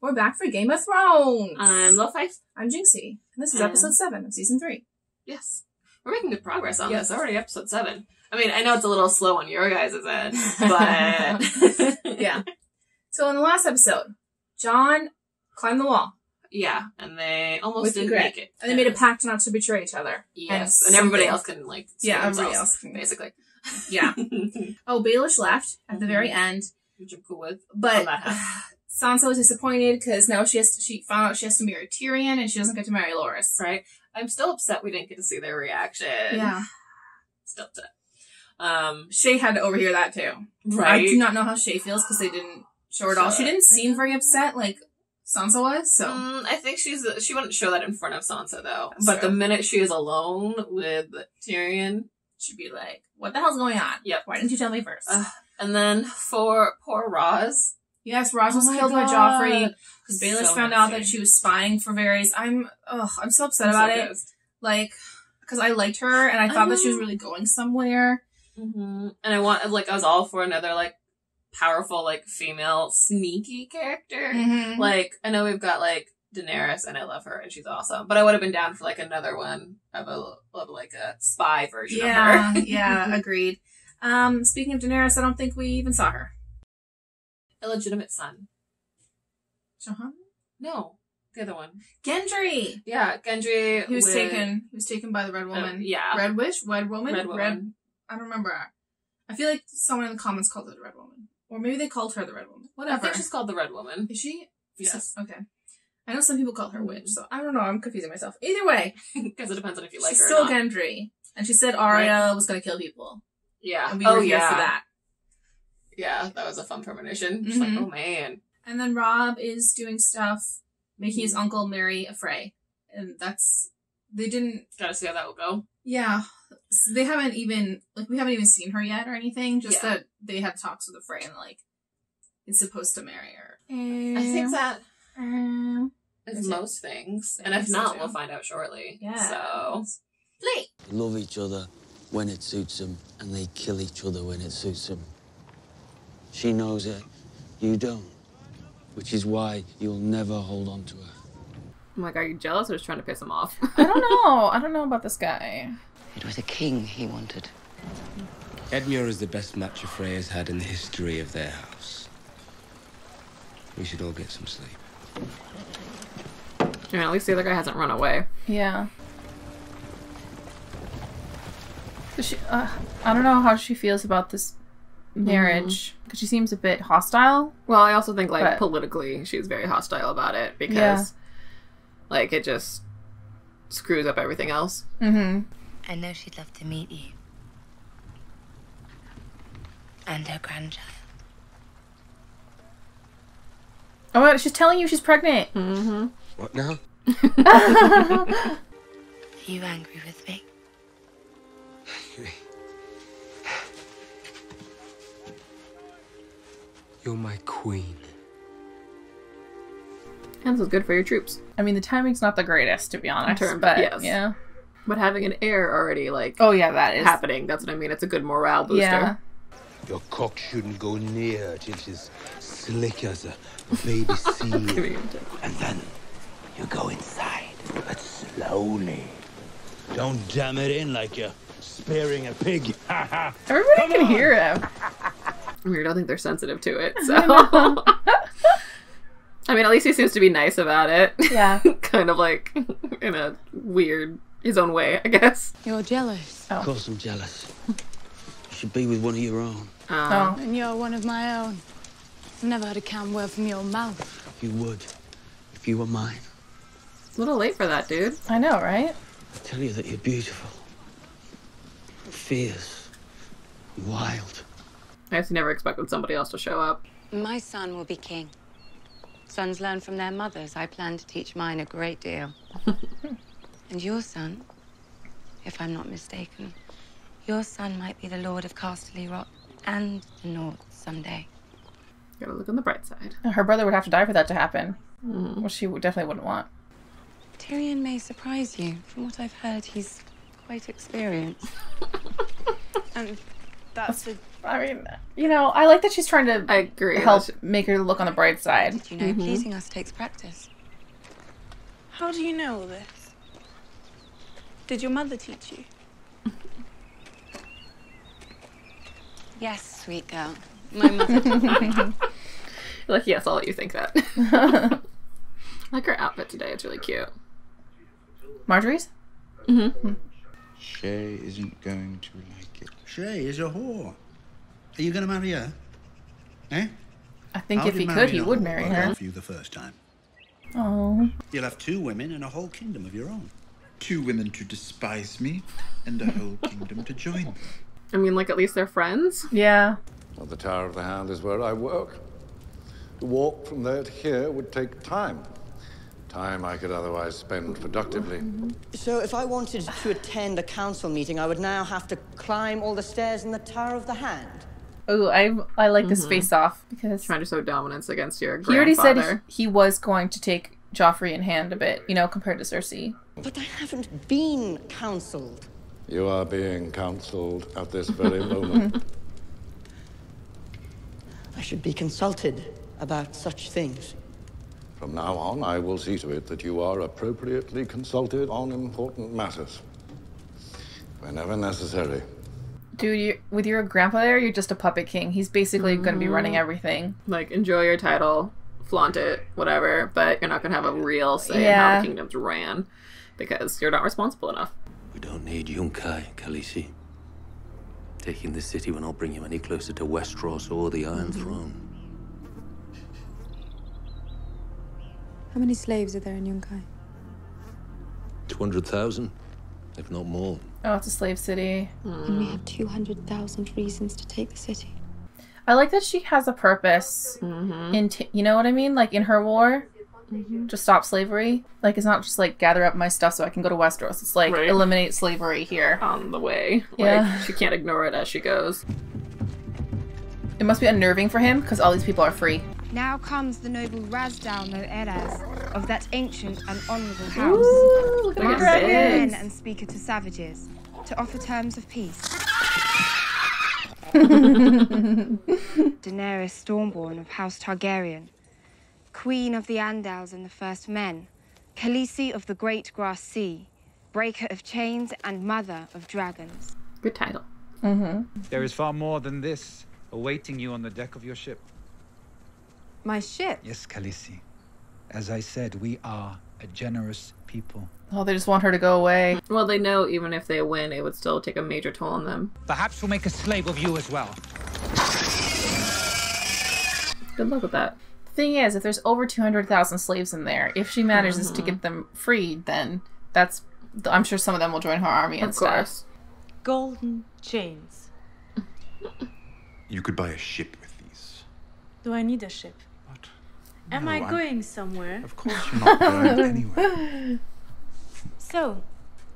We're back for Game of Thrones! I'm Lil' Fife. I'm Jinxie. And this is episode 7 of season 3. Yes. We're making good progress on this. Already episode 7. I mean, I know it's a little slow on your guys' end, but... yeah. So in the last episode, Jon climbed the wall. Yeah, and they almost didn't make it. And they made a pact not to betray each other. Yes, and everybody else couldn't, like, everybody else, basically. Yeah. Oh, Baelish left at the very end. Which I'm cool with. But Sansa was disappointed because now she found out she has to marry Tyrion and she doesn't get to marry Loras. Right. I'm still upset we didn't get to see their reaction. Yeah. Still upset. Shay had to overhear that too. Right. I do not know how Shay feels because they didn't show it all. She didn't seem very upset like Sansa was, so. I think she wouldn't show that in front of Sansa though. That's true. The minute she is alone with Tyrion, she'd be like, what the hell's going on? Yep. Why didn't you tell me first? And then for poor Roz. Yes, Roz was killed by Joffrey. Because Baelish found out that she was spying for Varys. I'm so upset about it. Like, because I liked her and I thought that she was really going somewhere. Mm-hmm. And I was all for another, like, powerful, like, female sneaky character. Mm-hmm. Like, I know we've got, like, Daenerys and I love her and she's awesome. But I would have been down for, like, another one of a spy version of her. Yeah, agreed. Speaking of Daenerys, I don't think we even saw her. Illegitimate son. Jaime? No. The other one. Gendry! Yeah, Gendry. He was taken. He was taken by the Red Woman. Yeah. Red Witch? Red Woman? Red Woman. I don't remember. I feel like someone in the comments called her the Red Woman. Or maybe they called her the Red Woman. Whatever. I think she's called the Red Woman. Is she? Yes. Okay. I know some people call her Witch, so I don't know. I'm confusing myself. Either way. Because it depends on if you like her or not. She's still Gendry. And she said Arya was going to kill people. Yeah. And we were here for that. Yeah, that was a fun premonition. Just like, oh man. And then Rob is doing stuff, making his uncle marry a Frey. And gotta see how that will go. Yeah. So they haven't even, like, we haven't even seen her yet or anything. Just that they had talks with a Frey and, like, is supposed to marry her. I think that is most things. And if not, we'll find out shortly. Yeah. So, play! They love each other when it suits them, and they kill each other when it suits them. She knows it, you don't, which is why you'll never hold on to her. I'm like, are you jealous or just trying to piss him off? I don't know. I don't know about this guy. It was a king he wanted. Edmure is the best match of Freya's had in the history of their house. We should all get some sleep. Yeah, at least the other guy hasn't run away. Yeah. So she, I don't know how she feels about this marriage, because she seems a bit hostile. Well, I also think, like, politically she's very hostile about it, because like, it just screws up everything else. I know she'd love to meet you and her grandchild. Oh my God, she's telling you she's pregnant. What now? Are you angry with me? You're my queen. And this is good for your troops. I mean, the timing's not the greatest, to be honest. Yeah. But having an heir already, like, happening. That's what I mean. It's a good morale booster. Yeah. Your cock shouldn't go near till she's slick as a baby seal. And then you go inside, but slowly. Don't jam it in like you're sparing a pig. Everybody can hear him. Weird. I think they're sensitive to it, so. I mean, at least he seems to be nice about it. Yeah. Kind of like, in a weird, his own way, I guess. You're jealous. Oh. Of course I'm jealous. You should be with one of your own. Oh. And you're one of my own. I've never had a calm word from your mouth. You would, if you were mine. A little late for that, dude. I know, right? I tell you that you're beautiful. Fierce. Wild. I guess you never expected somebody else to show up. My son will be king. Sons learn from their mothers. I plan to teach mine a great deal. And your son, if I'm not mistaken, your son might be the Lord of Casterly Rock and the North someday. Gotta look on the bright side. Her brother would have to die for that to happen. Well, she definitely wouldn't want. Tyrion may surprise you. From what I've heard, he's quite experienced. That's the, I mean, you know, I like that she's trying to help make her look on the bright side. Did you know pleasing us takes practice? How do you know all this? Did your mother teach you? Yes, sweet girl. My mother taught me. Like, yes, I'll let you think that. I like her outfit today. It's really cute. Marjorie's? Mm-hmm. Shay isn't going to like it. Shay is a whore. Are you going to marry her? Eh? I think if he could, he would marry her. For you the first time. Oh. You'll have two women and a whole kingdom of your own. Two women to despise me, and a whole kingdom to join me. I mean, like, at least they're friends. Yeah. Well, the Tower of the Hound is where I work. To walk from there to here would take time. Time I could otherwise spend productively. So if I wanted to attend a council meeting, I would now have to climb all the stairs in the Tower of the Hand. Oh, I like this face-off because trying to show dominance against your grandfather. He already said he was going to take Joffrey in hand a bit, you know, compared to Cersei. But I haven't been counseled. You are being counseled at this very moment. I should be consulted about such things. From now on, I will see to it that you are appropriately consulted on important matters, whenever necessary. Dude, with your grandpa there, you're just a puppet king. He's basically going to be running everything. Like, enjoy your title, flaunt it, whatever, but you're not going to have a real say in how the kingdom's ran, because you're not responsible enough. We don't need Yunkai, Khaleesi. Taking this city will not bring you any closer to Westeros or the Iron Throne. How many slaves are there in Yunkai? 200,000, if not more. Oh, it's a slave city. And we have 200,000 reasons to take the city. I like that she has a purpose. You know what I mean? Like, in her war, just stop slavery. Like, it's not just like, gather up my stuff so I can go to Westeros. It's like, eliminate slavery here. On the way. Yeah. Like, she can't ignore it as she goes. It must be unnerving for him, because all these people are free. Now comes the noble Razdal no Eras of that ancient and honourable house. Ooh, look at men and speaker to savages to offer terms of peace. Daenerys Stormborn of House Targaryen, Queen of the Andals and the First Men, Khaleesi of the Great Grass Sea, Breaker of Chains and Mother of Dragons. Good title. There is far more than this awaiting you on the deck of your ship. My ship? Yes, Khaleesi. As I said, we are a generous people. Oh, they just want her to go away. Well, they know even if they win, it would still take a major toll on them. Perhaps we'll make a slave of you as well. Good luck with that. The thing is, if there's over 200,000 slaves in there, if she manages to get them freed, then that's... I'm sure some of them will join her army and stuff. Of course. Golden chains. You could buy a ship with these. Do I need a ship? Am I going somewhere? Of course you're not going anywhere. So,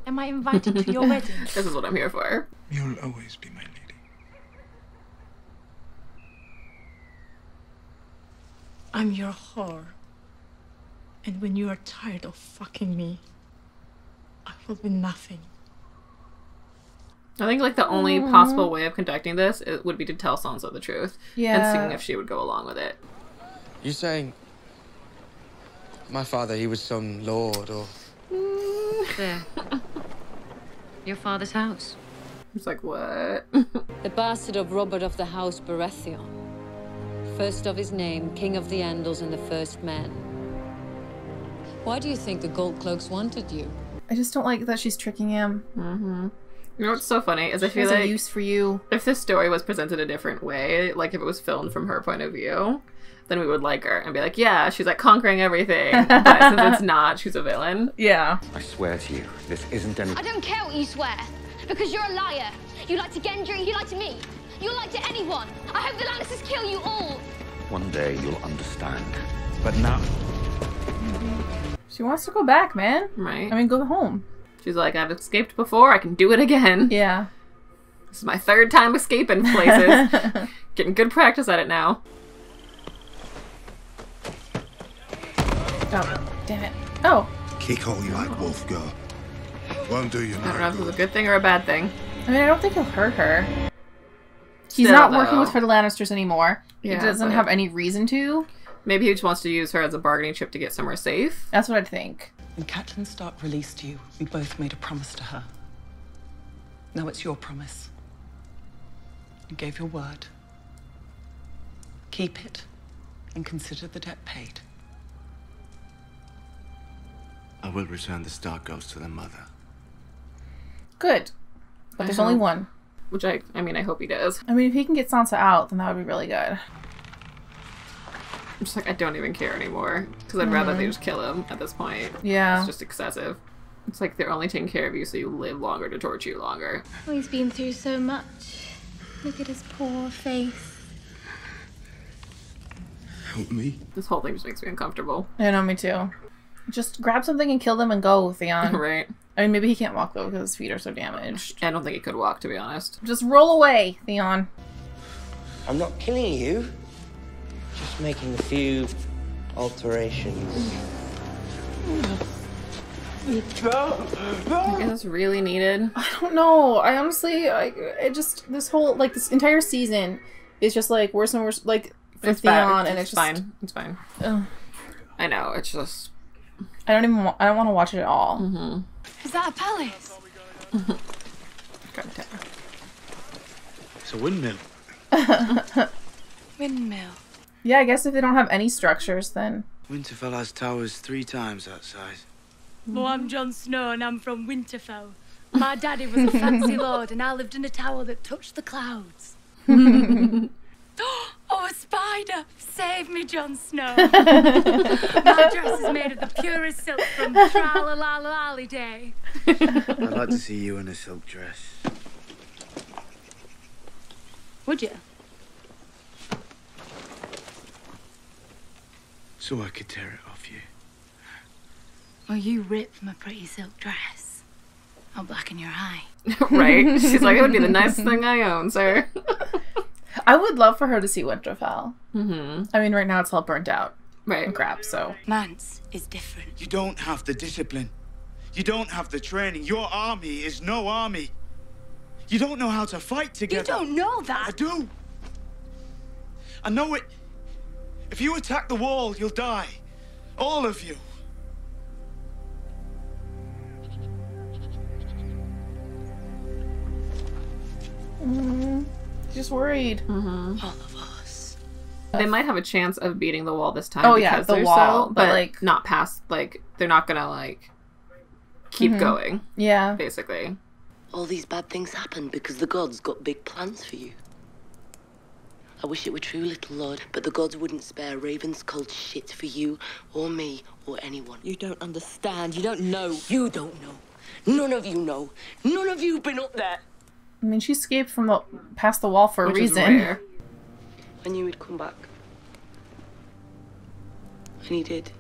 am I invited to your wedding? This is what I'm here for. You'll always be my lady. I'm your whore. And when you are tired of fucking me, I will be nothing. I think, like, the only possible way of conducting this would be to tell Sansa the truth. Yeah. And seeing if she would go along with it. You're saying my father, he was some lord or... There. Your father's house. It's like, what? The bastard of Robert of the House Baratheon. First of his name, King of the Andals and the First Men. Why do you think the gold cloaks wanted you? I just don't like that she's tricking him. You know what's so funny is I feel like... She has a use for you. If this story was presented a different way, like if it was filmed from her point of view... Then we would like her and be like, yeah, she's like conquering everything. But since it's not, she's a villain. Yeah. I swear to you, this isn't any... I don't care what you swear, because you're a liar. You lied to Gendry, you lied to me. You lied to anyone. I hope the Lannisters kill you all. One day you'll understand. But now... She wants to go back, man. Right. I mean, go home. She's like, I've escaped before, I can do it again. Yeah. This is my third time escaping places. Getting good practice at it now. Oh, damn it. Oh. Kick all you like, wolf girl. Won't do you no good. I don't know if it's a good thing or a bad thing. I mean, I don't think he'll hurt her. He's still, not working with the Lannisters anymore. Yeah, he doesn't have any reason to. Maybe he just wants to use her as a bargaining chip to get somewhere safe. That's what I'd think. When Catelyn Stark released you, we both made a promise to her. Now it's your promise. You gave your word. Keep it and consider the debt paid. I will return the Stark Ghost to their mother. Good. But there's only one. Which I mean, I hope he does. I mean, if he can get Sansa out, then that would be really good. I'm just like, I don't even care anymore. Because I'd rather they just kill him at this point. Yeah. It's just excessive. It's like they're only taking care of you so you live longer to torture you longer. Well, he's been through so much. Look at his poor face. Help me. This whole thing just makes me uncomfortable. I know, me too. Just grab something and kill them and go, Theon. Right. I mean, maybe he can't walk, though, because his feet are so damaged. I don't think he could walk, to be honest. Just roll away, Theon. I'm not killing you. Just making a few alterations. Is this really needed? I don't know. I honestly, it just, this whole, like, this entire season is just, like, worse and worse, like, for it's Theon, bad. And it's just... fine. It's fine. I know, it's just... I don't even I don't want to watch it at all. Is that a palace? It's a windmill. Windmill. Yeah, I guess if they don't have any structures, then... Winterfell has towers 3 times that size. Well, I'm Jon Snow and I'm from Winterfell. My daddy was a fancy lord and I lived in a tower that touched the clouds. Oh, a spider! Save me, Jon Snow! My dress is made of the purest silk from Tra-la-la-la-la-lally day. I'd like to see you in a silk dress. Would you? So I could tear it off you. Well, you ripped my pretty silk dress. I'll blacken your eye. Right? She's like, it would be the nicest thing I own, sir. I would love for her to see Winterfell. I mean, right now it's all burnt out. Right. And crap, so. Mance is different. You don't have the discipline. You don't have the training. Your army is no army. You don't know how to fight together. You don't know that. I do. I know it. If you attack the wall, you'll die. All of you. Just worried. All of us. They might have a chance of beating the wall this time. Oh yeah, the wall, so, but like not past. Like they're not gonna like keep going. Yeah, basically. All these bad things happen because the gods got big plans for you. I wish it were true, little lord, but the gods wouldn't spare Raven's cold shit for you or me or anyone. You don't understand. You don't know. You don't know. None of you know. None of you've been up there. I mean, she escaped from the past the wall for a reason. I knew he'd come back. And he did.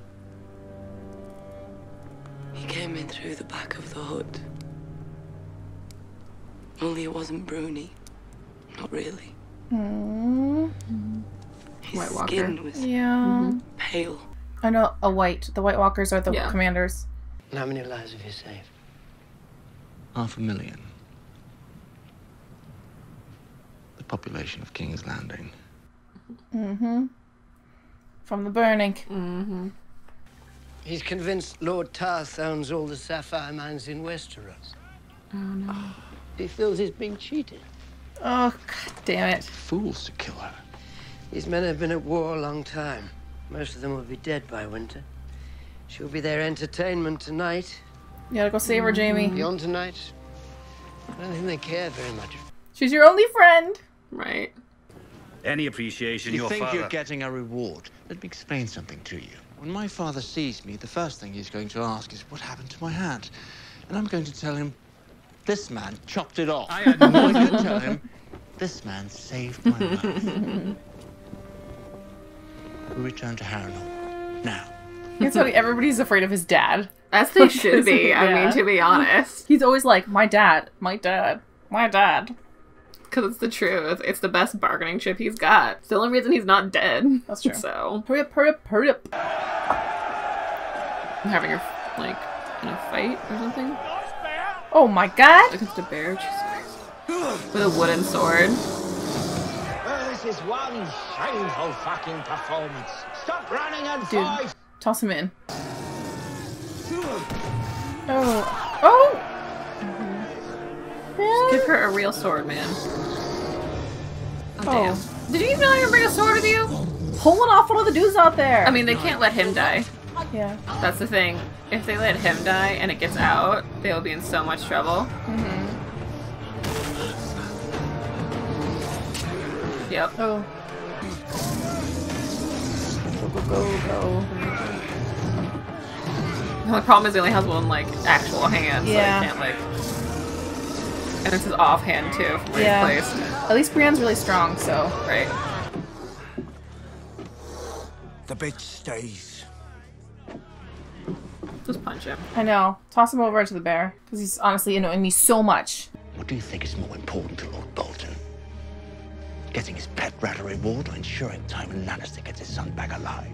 He came in through the back of the hut. Only it wasn't Bruni. Not really. His White Walker. Skin was pale. I know the White Walkers are the commanders. And how many lives have you saved? 500,000. Population of King's Landing. From the burning. He's convinced Lord Tarth owns all the sapphire mines in Westeros. Oh no. He feels he's being cheated. Oh, god damn it. Fools to kill her. These men have been at war a long time. Most of them will be dead by winter. She'll be their entertainment tonight. You gotta go save her, Jaime. Beyond tonight, I don't think they care very much. She's your only friend. Right. Any appreciation your father... You think you're getting a reward? Let me explain something to you. When my father sees me, the first thing he's going to ask is, what happened to my hand? And I'm going to tell him, this man chopped it off. I am going to tell him, this man saved my life. We return to Harrenhal. Now. That's why everybody's afraid of his dad. As they should be, I mean, to be honest. He's always like, my dad, my dad, my dad. Because it's the truth. It's the best bargaining chip he's got. It's the only reason he's not dead. That's true. So hurry up, hurry up, hurry up. I'm having her, like, in a fight or something. Oh my god! Against a bear, Jesus. With a wooden sword. is one shameful fucking performance. Stop running and fight! Dude, toss him in. Oh. Oh! Mm-hmm. Just give her a real sword, man. Oh, damn. Did you even know you bring a sword with you? Pulling off one of the dudes out there! I mean, they can't let him die. Yeah. That's the thing. If they let him die and it gets out, they'll be in so much trouble. Mm-hmm. Yep. Oh. Go. The only problem is he only has one, like, actual hand, so he can't, like... And this is offhand, too, from where he placed. At least Brienne's really strong, so... Right. The bitch stays. Just punch him. I know. Toss him over to the bear, because he's honestly annoying me so much. What do you think is more important to Lord Bolton? Getting his pet ratter reward or ensuring Tywin Lannister gets his son back alive?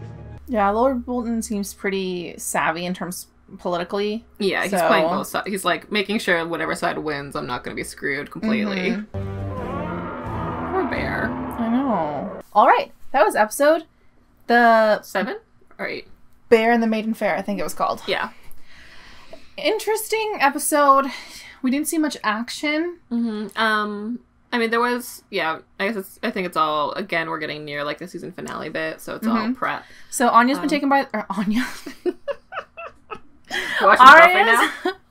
Yeah, Lord Bolton seems pretty savvy in terms politically. Yeah, so... he's playing both sides. He's like making sure whatever side wins, I'm not going to be screwed completely. Mm-hmm. Poor bear. I know. All right, that was episode the 7 or 8. Bear and the Maiden Fair, I think it was called. Yeah. Interesting episode. We didn't see much action. Mm-hmm. I mean, there was, yeah, I guess it's, I think it's all, again, we're getting near, like, the season finale bit, so it's all prep. So Anya's been taken by, or Anya.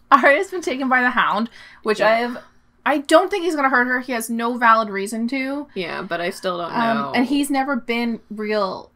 Arya's been taken by the Hound, which I don't think he's gonna hurt her. He has no valid reason to. Yeah, but I still don't know. And he's never been real,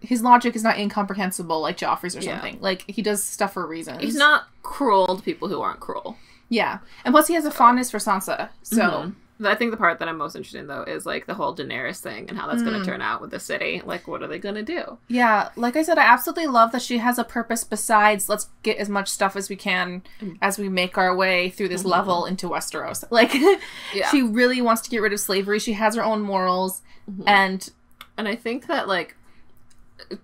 his logic is not incomprehensible like Joffrey's or something. Like, he does stuff for reasons. He's not cruel to people who aren't cruel. Yeah. And plus he has a fondness for Sansa, so... Mm-hmm. I think the part that I'm most interested in, though, is, like, the whole Daenerys thing and how that's going to turn out with the city. Like, what are they going to do? Yeah. Like I said, I absolutely love that she has a purpose besides let's get as much stuff as we can as we make our way through this level into Westeros. Like, she really wants to get rid of slavery. She has her own morals. And I think that, like,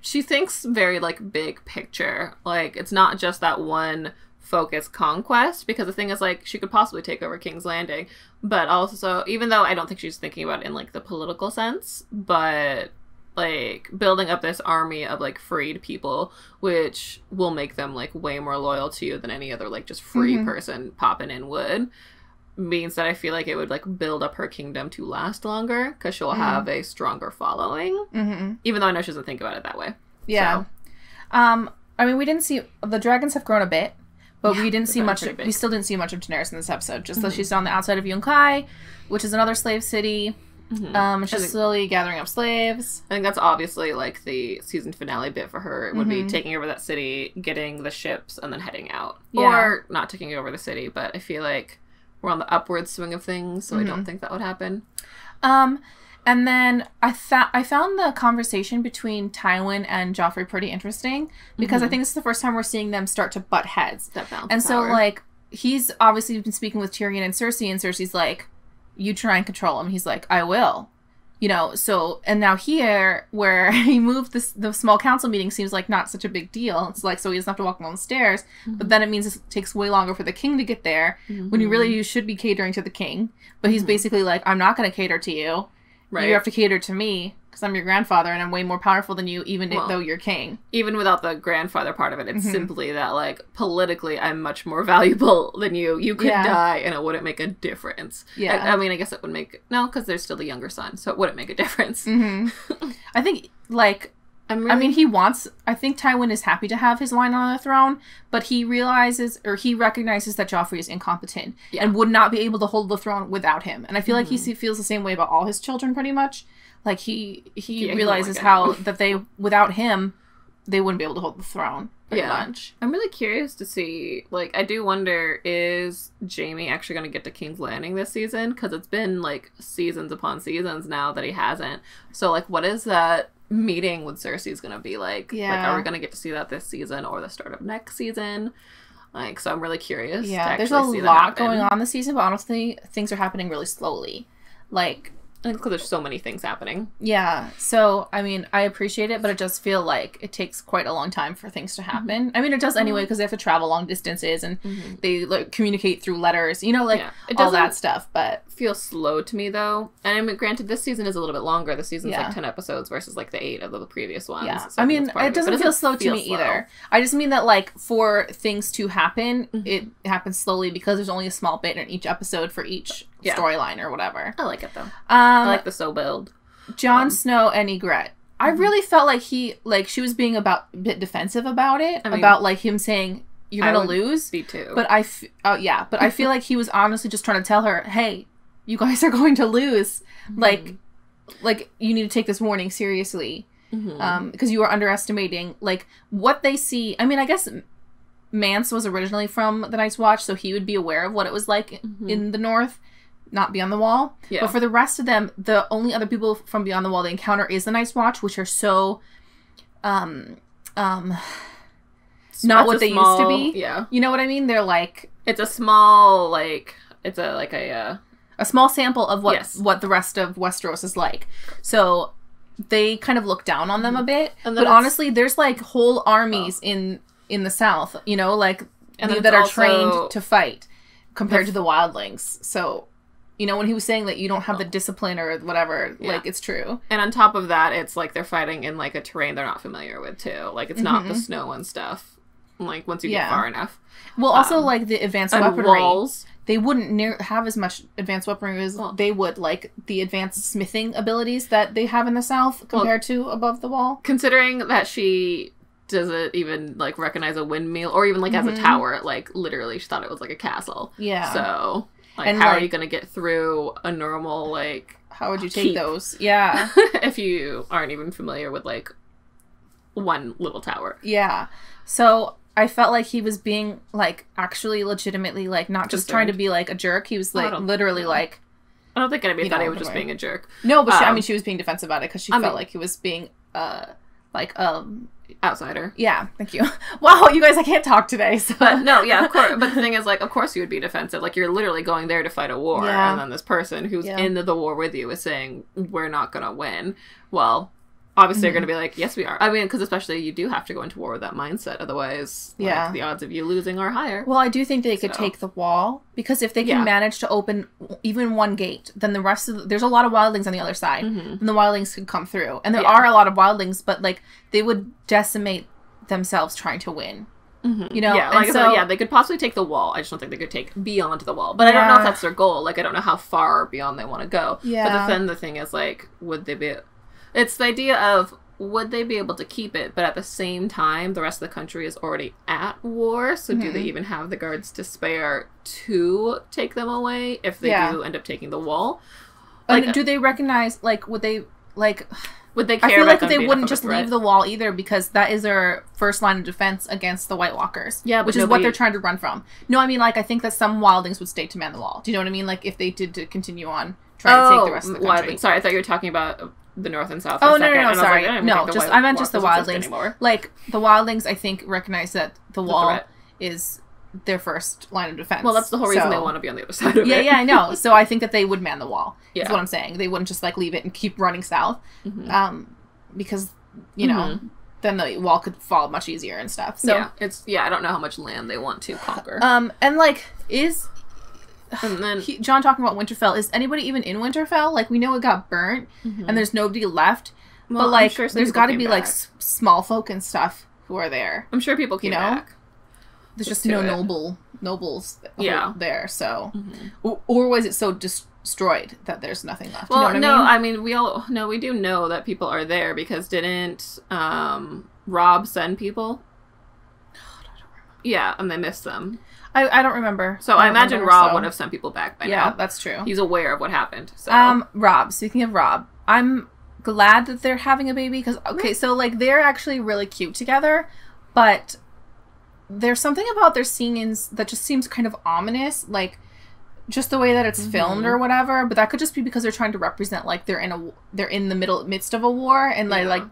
she thinks very, like, big picture. Like, it's not just that one... focus conquest, because the thing is, like, she could possibly take over King's Landing, but also, even though I don't think she's thinking about it in, like, the political sense, but, like, building up this army of, like, freed people, which will make them, like, way more loyal to you than any other, like, just free person popping in would, means that I feel like it would, like, build up her kingdom to last longer, because she'll have a stronger following, even though I know she doesn't think about it that way. Yeah. So. I mean, we didn't see... The dragons have grown a bit. But we didn't see much. We still didn't see much of Daenerys in this episode. Just though she's on the outside of Yunkai, which is another slave city. She's slowly gathering up slaves. I think that's obviously like the season finale bit for her. It would be taking over that city, getting the ships, and then heading out, or not taking over the city. But I feel like we're on the upward swing of things, so I don't think that would happen. And then I found the conversation between Tywin and Joffrey pretty interesting, because I think this is the first time we're seeing them start to butt heads. So, like, he's obviously been speaking with Tyrion and Cersei's like, you try and control him. He's like, I will. You know, so, and now here, where he moved this, the small council meeting seems like not such a big deal. It's like, so he doesn't have to walk along the stairs, but then it means it takes way longer for the king to get there, when you should be catering to the king. But he's basically like, I'm not going to cater to you. Right. You have to cater to me, because I'm your grandfather, and I'm way more powerful than you, even though you're king. Even without the grandfather part of it, it's simply that, like, politically, I'm much more valuable than you. You could die, and it wouldn't make a difference. Yeah. I mean, I guess it would make... No, because there's still the younger son, so it wouldn't make a difference. I think, like... I mean, he wants... I think Tywin is happy to have his line on the throne, but he realizes, or he recognizes that Joffrey is incompetent and would not be able to hold the throne without him. And I feel like he feels the same way about all his children, pretty much. Like, he realizes how, that they, without him, they wouldn't be able to hold the throne, pretty much. I'm really curious to see, like, I do wonder, is Jaime actually going to get to King's Landing this season? Because it's been, like, seasons upon seasons now that he hasn't. So, like, what is that... meeting with Cersei's gonna be like? Like, are we gonna get to see that this season or the start of next season? Like, so I'm really curious. Yeah, there's a lot going on this season, but honestly, things are happening really slowly. Like, Because there's so many things happening. Yeah. So, I mean, I appreciate it, but I just feel like it takes quite a long time for things to happen. Mm-hmm. I mean, it does anyway, because they have to travel long distances, and mm-hmm. they like, communicate through letters, you know, like, yeah. It all that stuff, but... feel slow to me, though. And I mean, granted, this season is a little bit longer. This season's like 10 episodes versus like the 8 of the previous ones. Yeah. So I mean, it doesn't feel slow to me either. I just mean that, like, for things to happen, mm-hmm. it happens slowly because there's only a small bit in each episode for each storyline or whatever. I like it, though. I like the slow build. Jon Snow and Ygritte. Mm-hmm. I really felt like she was being a bit defensive about it. I mean, about, like, him saying, you're gonna lose. Me too. But I feel like he was honestly just trying to tell her, hey, you guys are going to lose. Mm-hmm. Like you need to take this warning seriously, mm-hmm. Because you are underestimating like what they see. I mean, I guess Mance was originally from the Night's Watch, so he would be aware of what it was like mm-hmm. in the North, not Beyond the Wall. Yeah. But for the rest of them, the only other people from Beyond the Wall they encounter is the Night's Watch, which are so, not what they used to be. Yeah, you know what I mean. They're like it's a small sample of what the rest of Westeros is like. So they kind of look down on them a bit. But honestly, there's like whole armies in the South, you know, like that are trained to fight compared to the wildlings. So, you know, when he was saying that you don't have the discipline or whatever, like it's true. And on top of that, it's like they're fighting in like a terrain they're not familiar with too. Like it's not the snow and stuff. Like once you get far enough. Well, also like the advanced weaponry. Walls. They wouldn't have as much advanced weaponry as they would, like, the advanced smithing abilities that they have in the South compared to above the wall. Considering that she doesn't even, like, recognize a windmill or even, like, as a tower. Like, literally, she thought it was, like, a castle. Yeah. So, like, and, how are you going to get through a normal, like... How would you take those? Yeah. If you aren't even familiar with, like, one little tower. Yeah. So... I felt like he was being, like, actually legitimately, like, not just trying to be, like, a jerk. He was, like, literally, like... I don't think anybody thought he was just being a jerk. No, but she was being defensive about it because she felt like he was being, outsider. Yeah, thank you. Wow, you guys, I can't talk today, so... But, no, yeah, of course. But the thing is, like, of course you would be defensive. Like, you're literally going there to fight a war, and then this person who's into the war with you is saying, we're not gonna win. Well... Obviously, you're going to be like, yes, we are. I mean, because especially you do have to go into war with that mindset. Otherwise, like, the odds of you losing are higher. Well, I do think they could take the wall. Because if they can manage to open even one gate, then the rest of... there's a lot of wildlings on the other side. Mm-hmm. And the wildlings could come through. And there are a lot of wildlings, but, like, they would decimate themselves trying to win. Mm-hmm. You know? Yeah, like they could possibly take the wall. I just don't think they could take beyond the wall. But I don't know if that's their goal. Like, I don't know how far beyond they want to go. Yeah. But then the thing is, like, would they be... It's the idea of, would they be able to keep it, but at the same time, the rest of the country is already at war, so do they even have the guards to spare to take them away if they do end up taking the wall? Like, do they recognize, like, would they care about them? I feel like they wouldn't just leave the wall either, because that is their first line of defense against the White Walkers, which is what they're trying to run from. No, I mean, like, I think that some wildlings would stay to man the wall. Do you know what I mean? Like, if they did to continue on trying to take the rest of the country. Wildling. Sorry, I thought you were talking about... the North and South. Oh, no, sorry. Like, I meant just the wildlings. Like, the wildlings, I think, recognize that the wall is their first line of defense. Well, that's the whole reason they want to be on the other side of it. Yeah, I know. So I think that they would man the wall. Yeah. Is what I'm saying. They wouldn't just, like, leave it and keep running south. Mm-hmm. Because, you know, then the wall could fall much easier and stuff. So I don't know how much land they want to conquer. And, like, and then Jon talking about Winterfell. Is anybody even in Winterfell? Like, we know it got burnt, and there's nobody left. Well, but like, there's got to be like small folk and stuff who are there. I'm sure people came back. There's just no nobles there. So, or was it so destroyed that there's nothing left? Well, you know what I mean? I mean, we do know that people are there because didn't Rob send people? God, I don't remember. Yeah, and they missed them. I don't remember. So I imagine Rob would have sent people back by now. Yeah, that's true. He's aware of what happened. So. Rob, speaking of Rob, I'm glad that they're having a baby because, so like they're actually really cute together, but there's something about their scenes that just seems kind of ominous, like just the way that it's filmed or whatever, but that could just be because they're trying to represent like they're in the midst of a war and like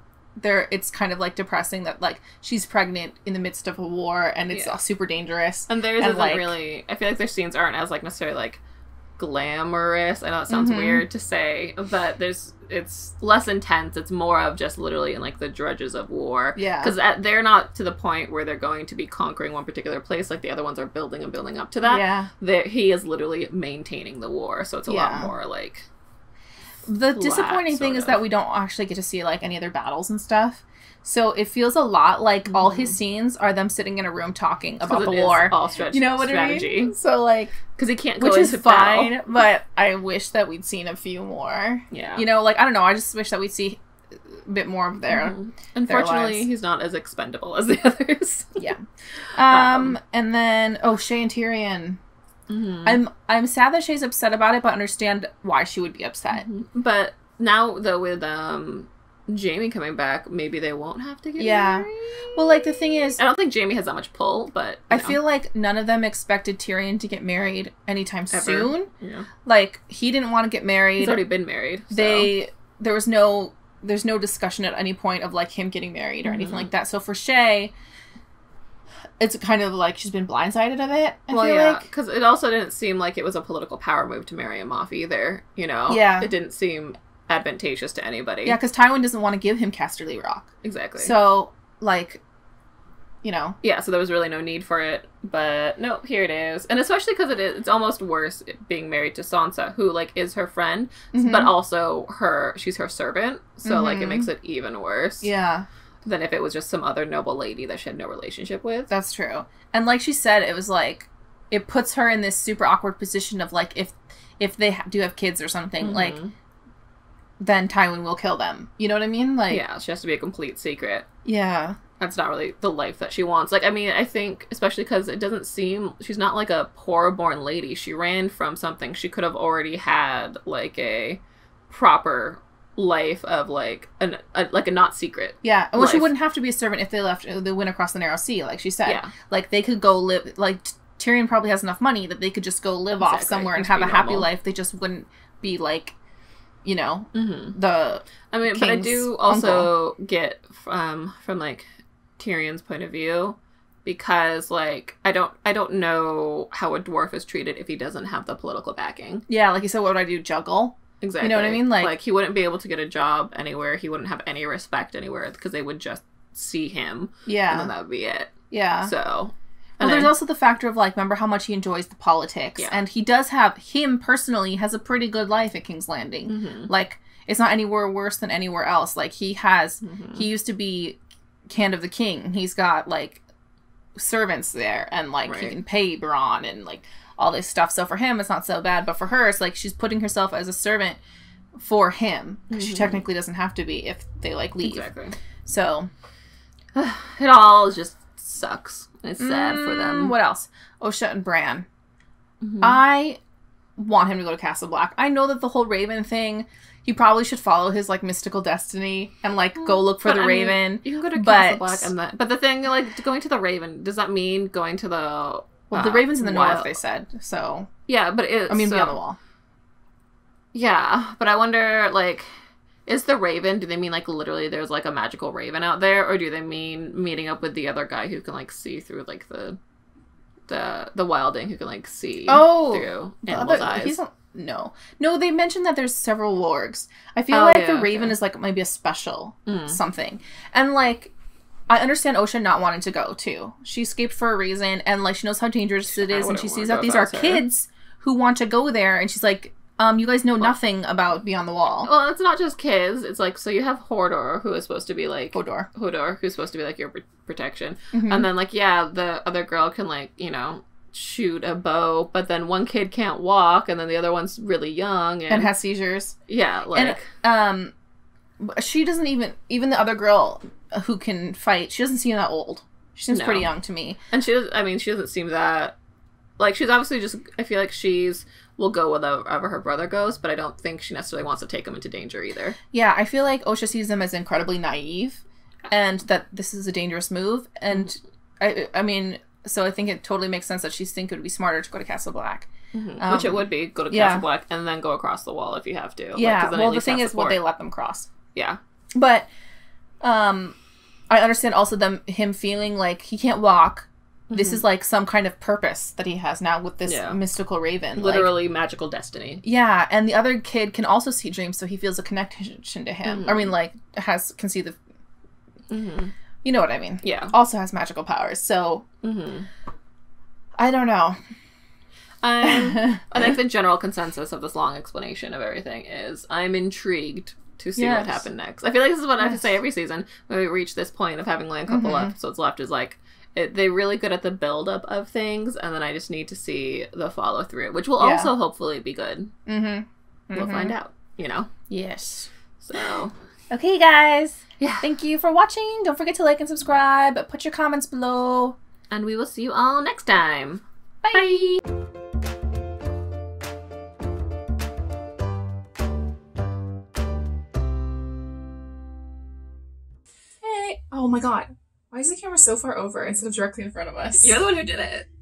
it's kind of like depressing that like she's pregnant in the midst of a war and it's super dangerous. And theirs isn't like, really. I feel like their scenes aren't as like necessarily like glamorous. I know it sounds weird to say, but it's less intense. It's more of just literally in like the drudges of war. Yeah. Because they're not to the point where they're going to be conquering one particular place like the other ones are building and building up to that. Yeah. He is literally maintaining the war, so it's a lot more like. The disappointing thing is that we don't actually get to see like any other battles and stuff. So it feels a lot like all his scenes are them sitting in a room talking about the war. All strategy. You know what I mean? So like, because he can't go into battle. Which is fine, but I wish that we'd seen a few more. Yeah. You know, like I don't know. I just wish that we'd see a bit more of their. Unfortunately, he's not as expendable as the others. Yeah. And then Shay and Tyrion. I'm sad that Shay's upset about it, but understand why she would be upset. But now though with Jaime coming back, maybe they won't have to get married. Well, like the thing is, I don't think Jaime has that much pull, but I feel like none of them expected Tyrion to get married anytime soon. Yeah. Like he didn't want to get married. He's already been married. So. There's no discussion at any point of like him getting married or anything like that. So for Shay, it's kind of like she's been blindsided of it, I feel like. Because it also didn't seem like it was a political power move to marry him off either, you know? Yeah. It didn't seem advantageous to anybody. Yeah, because Tywin doesn't want to give him Casterly Rock. Exactly. So, like, you know. Yeah, so there was really no need for it, but no, here it is. And especially because it's almost worse being married to Sansa, who, like, is her friend, but also she's her servant, so, like, it makes it even worse. Yeah. Than if it was just some other noble lady that she had no relationship with. That's true. And like she said, it was like, it puts her in this super awkward position of like, if they do have kids or something, like, then Tywin will kill them. You know what I mean? Like, yeah, she has to be a complete secret. Yeah. That's not really the life that she wants. Like, I mean, I think, especially because it doesn't seem, she's not like a poor born lady. She ran from something. She could have already had like a proper life of like a not secret. Yeah, well, she wouldn't have to be a servant if they left. They went across the narrow sea, like she said. Yeah, like they could go live. Like Tyrion probably has enough money that they could just go live off somewhere and have a happy life. They just wouldn't be like, you know, the. I mean, but I do also get from like Tyrion's point of view, because like I don't know how a dwarf is treated if he doesn't have the political backing. Yeah, like you said, what would I do? Juggle. Exactly. You know what I mean? Like he wouldn't be able to get a job anywhere. He wouldn't have any respect anywhere because they would just see him. Yeah. And then that would be it. Yeah. So. Well, there's also the factor of, like, remember how much he enjoys the politics. Yeah. And he does have, him personally, has a pretty good life at King's Landing. Like, it's not anywhere worse than anywhere else. Like, he has, he used to be Hand of the King. He's got, like, servants there. And, like, he can pay Bronn and, like, all this stuff. So for him, it's not so bad. But for her, it's like she's putting herself as a servant for him. Because she technically doesn't have to be if they, like, leave. Exactly. So it all just sucks. It's sad for them. What else? Osha and Bran. I want him to go to Castle Black. I know that the whole Raven thing, he probably should follow his, like, mystical destiny and, like, go look for the Raven. Mean, you can go to Castle Black and that. But the thing, like, going to the Raven, does that mean going to the... Well, the Raven's in the north, they said, so... Yeah, but it's... I mean, beyond the wall. Yeah, but I wonder, like, is the Raven, do they mean, like, literally there's, like, a magical Raven out there, or do they mean meeting up with the other guy who can, like, see through, like, the wilding, who can, like, see through animals' eyes? No, they mentioned that there's several wargs. I feel like the Raven is, like, maybe a special something. And, like... I understand Osha not wanting to go, too. She escaped for a reason, and, like, she knows how dangerous it is, and she sees that these are kids who want to go there, and she's like, you guys know nothing about Beyond the Wall. Well, it's not just kids. It's, like, so you have Hodor, who is supposed to be, like... Hodor, who's supposed to be, like, your protection. And then, like, yeah, the other girl can, like, you know, shoot a bow, but then one kid can't walk, and then the other one's really young, and has seizures. Yeah, like... And, she doesn't even the other girl... who can fight. She doesn't seem that old. She seems pretty young to me. And she does, I mean, she doesn't seem that... Like, she's obviously just... I feel like she's... will go wherever her brother goes, but I don't think she necessarily wants to take him into danger either. Yeah, I feel like Osha sees them as incredibly naive, and that this is a dangerous move, and I mean, so I think it totally makes sense that she thinks it would be smarter to go to Castle Black. Which it would be. Go to Castle Black, and then go across the wall if you have to. Yeah, like, well, the thing is, what they let them cross. Yeah. But... I understand also him feeling like he can't walk, This is like some kind of purpose that he has now with this mystical raven. Literally like, magical destiny. Yeah, and the other kid can also see dreams, so he feels a connection to him. I mean, like, can see the... You know what I mean. Yeah. Also has magical powers, so... I don't know. I think the general consensus of this long explanation of everything is I'm intrigued to see what happened next. I feel like this is what I have to say every season when we reach this point of having only a couple episodes left is like... They're really good at the build-up of things, and then I just need to see the follow-through, which will also hopefully be good. We'll find out, you know? Yes. So. Okay, guys. Yeah. Thank you for watching. Don't forget to like and subscribe. Put your comments below. And we will see you all next time. Bye. Bye. Hey. Oh, my God. Why is the camera so far over instead of directly in front of us? You're the one who did it.